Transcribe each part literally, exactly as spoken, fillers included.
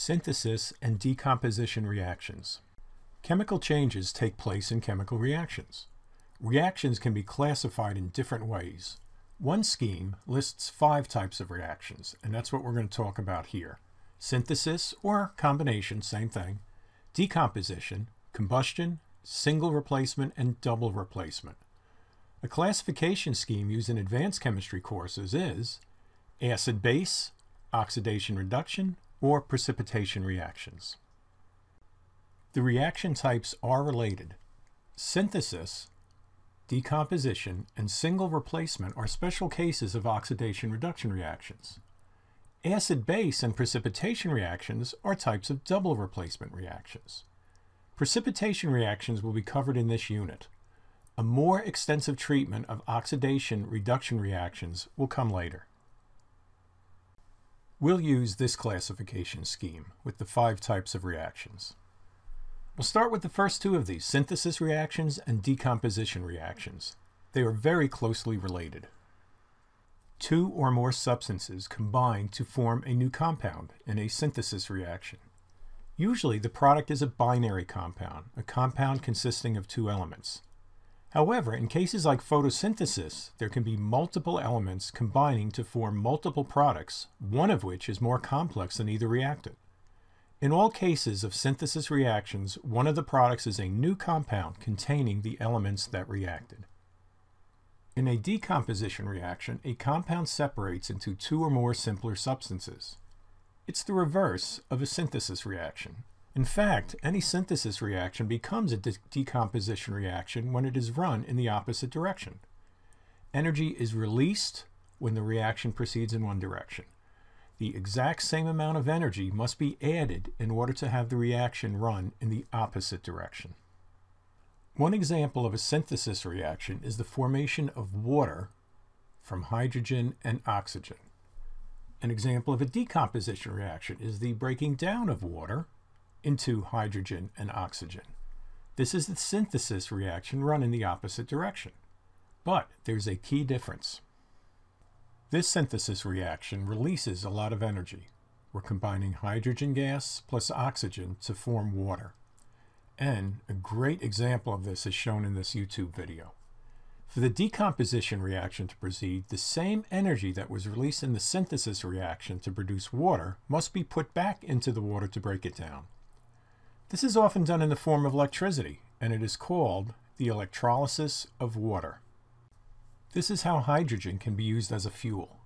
synthesis and decomposition reactions. Chemical changes take place in chemical reactions. Reactions can be classified in different ways. One scheme lists five types of reactions, and that's what we're going to talk about here. Synthesis or combination, same thing. Decomposition, combustion, single replacement, and double replacement. A classification scheme used in advanced chemistry courses is acid-base, oxidation-reduction, or precipitation reactions. The reaction types are related. Synthesis, decomposition, and single replacement are special cases of oxidation-reduction reactions. Acid-base and precipitation reactions are types of double replacement reactions. Precipitation reactions will be covered in this unit. A more extensive treatment of oxidation-reduction reactions will come later. We'll use this classification scheme with the five types of reactions. We'll start with the first two of these, synthesis reactions and decomposition reactions. They are very closely related. Two or more substances combine to form a new compound in a synthesis reaction. Usually the product is a binary compound, a compound consisting of two elements. However, in cases like photosynthesis, there can be multiple elements combining to form multiple products, one of which is more complex than either reactant. In all cases of synthesis reactions, one of the products is a new compound containing the elements that reacted. In a decomposition reaction, a compound separates into two or more simpler substances. It's the reverse of a synthesis reaction. In fact, any synthesis reaction becomes a de- decomposition reaction when it is run in the opposite direction. Energy is released when the reaction proceeds in one direction. The exact same amount of energy must be added in order to have the reaction run in the opposite direction. One example of a synthesis reaction is the formation of water from hydrogen and oxygen. An example of a decomposition reaction is the breaking down of water into hydrogen and oxygen. This is the synthesis reaction run in the opposite direction. But there's a key difference. This synthesis reaction releases a lot of energy. We're combining hydrogen gas plus oxygen to form water. And a great example of this is shown in this YouTube video. For the decomposition reaction to proceed, the same energy that was released in the synthesis reaction to produce water must be put back into the water to break it down. This is often done in the form of electricity, and it is called the electrolysis of water. This is how hydrogen can be used as a fuel.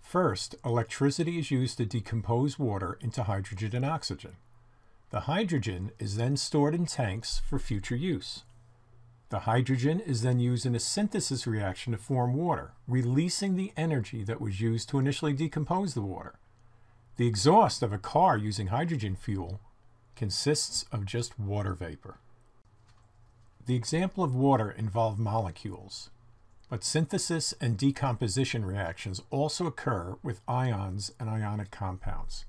First, electricity is used to decompose water into hydrogen and oxygen. The hydrogen is then stored in tanks for future use. The hydrogen is then used in a synthesis reaction to form water, releasing the energy that was used to initially decompose the water. The exhaust of a car using hydrogen fuel consists of just water vapor. The example of water involved molecules, but synthesis and decomposition reactions also occur with ions and ionic compounds.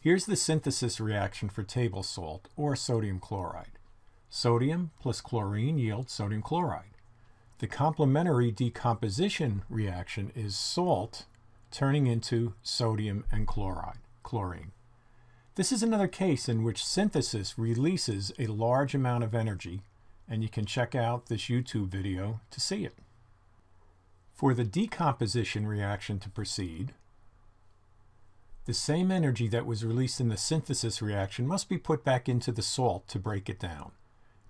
Here's the synthesis reaction for table salt or sodium chloride. Sodium plus chlorine yields sodium chloride. The complementary decomposition reaction is salt turning into sodium and chloride, chlorine. This is another case in which synthesis releases a large amount of energy, and you can check out this YouTube video to see it. For the decomposition reaction to proceed, the same energy that was released in the synthesis reaction must be put back into the salt to break it down.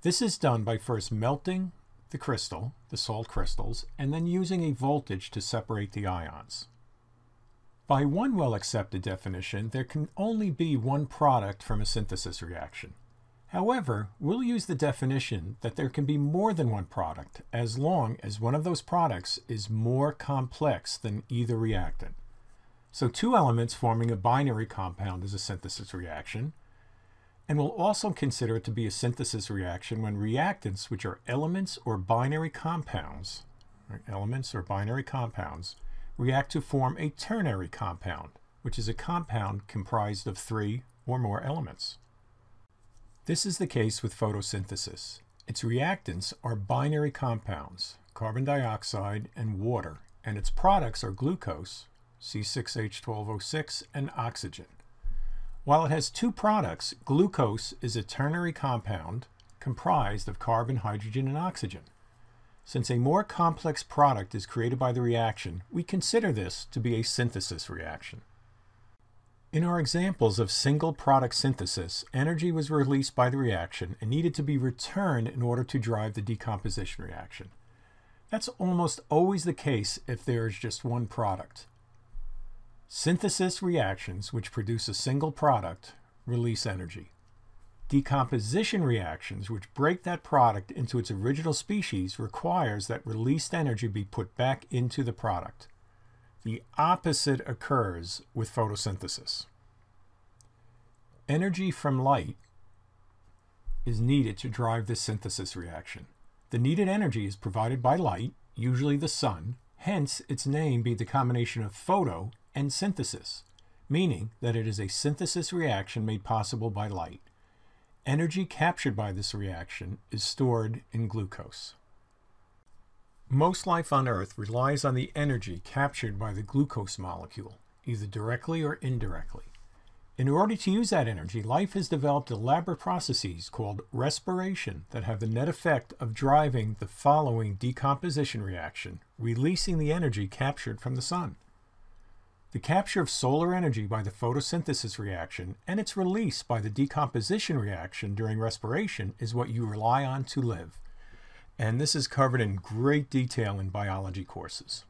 This is done by first melting the crystal, the salt crystals, and then using a voltage to separate the ions. By one well-accepted definition, there can only be one product from a synthesis reaction. However, we'll use the definition that there can be more than one product as long as one of those products is more complex than either reactant. So two elements forming a binary compound is a synthesis reaction, and we'll also consider it to be a synthesis reaction when reactants, which are elements or binary compounds, or elements or binary compounds, react to form a ternary compound, which is a compound comprised of three or more elements. This is the case with photosynthesis. Its reactants are binary compounds, carbon dioxide and water, and its products are glucose, C six H twelve O six, and oxygen. While it has two products, glucose is a ternary compound comprised of carbon, hydrogen, and oxygen. Since a more complex product is created by the reaction, we consider this to be a synthesis reaction. In our examples of single product synthesis, energy was released by the reaction and needed to be returned in order to drive the decomposition reaction. That's almost always the case if there is just one product. Synthesis reactions, which produce a single product, release energy. Decomposition reactions, which break that product into its original species, requires that released energy be put back into the product. The opposite occurs with photosynthesis. Energy from light is needed to drive this synthesis reaction. The needed energy is provided by light, usually the sun, hence its name being the combination of photo and synthesis, meaning that it is a synthesis reaction made possible by light. Energy captured by this reaction is stored in glucose. Most life on Earth relies on the energy captured by the glucose molecule, either directly or indirectly. In order to use that energy, life has developed elaborate processes called respiration that have the net effect of driving the following decomposition reaction, releasing the energy captured from the sun. The capture of solar energy by the photosynthesis reaction and its release by the decomposition reaction during respiration is what you rely on to live. And this is covered in great detail in biology courses.